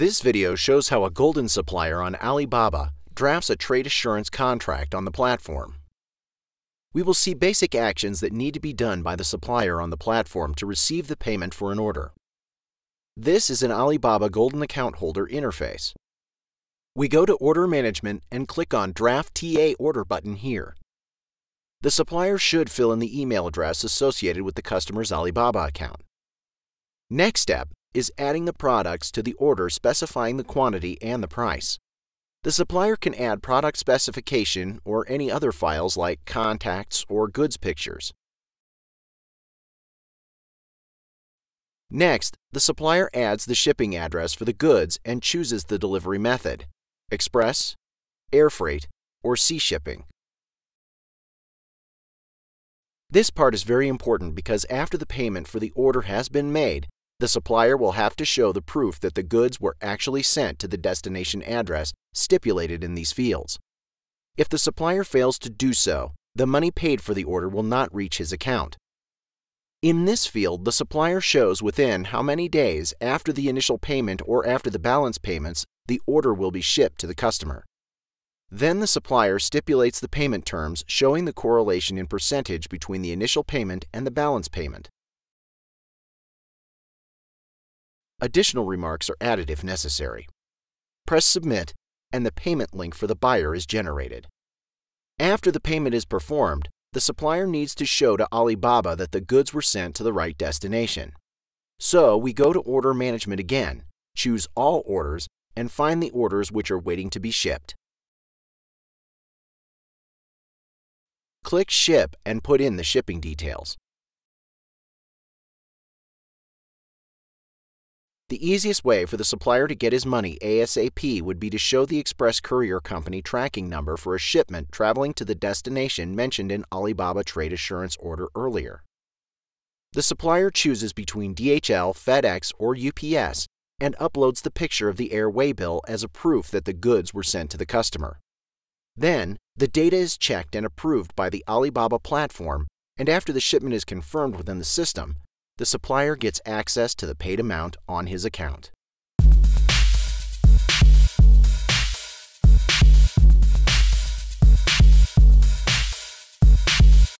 This video shows how a golden supplier on Alibaba drafts a trade assurance contract on the platform. We will see basic actions that need to be done by the supplier on the platform to receive the payment for an order. This is an Alibaba Golden Account Holder interface. We go to Order Management and click on Draft TA Order button here. The supplier should fill in the email address associated with the customer's Alibaba account. Next step is adding the products to the order, specifying the quantity and the price. The supplier can add product specification or any other files like contacts or goods pictures. Next, the supplier adds the shipping address for the goods and chooses the delivery method: express, air freight, or sea shipping. This part is very important because after the payment for the order has been made, the supplier will have to show the proof that the goods were actually sent to the destination address stipulated in these fields. If the supplier fails to do so, the money paid for the order will not reach his account. In this field, the supplier shows within how many days after the initial payment or after the balance payments the order will be shipped to the customer. Then the supplier stipulates the payment terms, showing the correlation in percentage between the initial payment and the balance payment. Additional remarks are added if necessary. Press Submit and the payment link for the buyer is generated. After the payment is performed, the supplier needs to show to Alibaba that the goods were sent to the right destination. So we go to Order Management again, choose All Orders, and find the orders which are waiting to be shipped. Click Ship and put in the shipping details. The easiest way for the supplier to get his money ASAP would be to show the express courier company tracking number for a shipment traveling to the destination mentioned in Alibaba Trade Assurance order earlier. The supplier chooses between DHL, FedEx, or UPS and uploads the picture of the airway bill as a proof that the goods were sent to the customer. Then, the data is checked and approved by the Alibaba platform, and after the shipment is confirmed within the system, the supplier gets access to the paid amount on his account.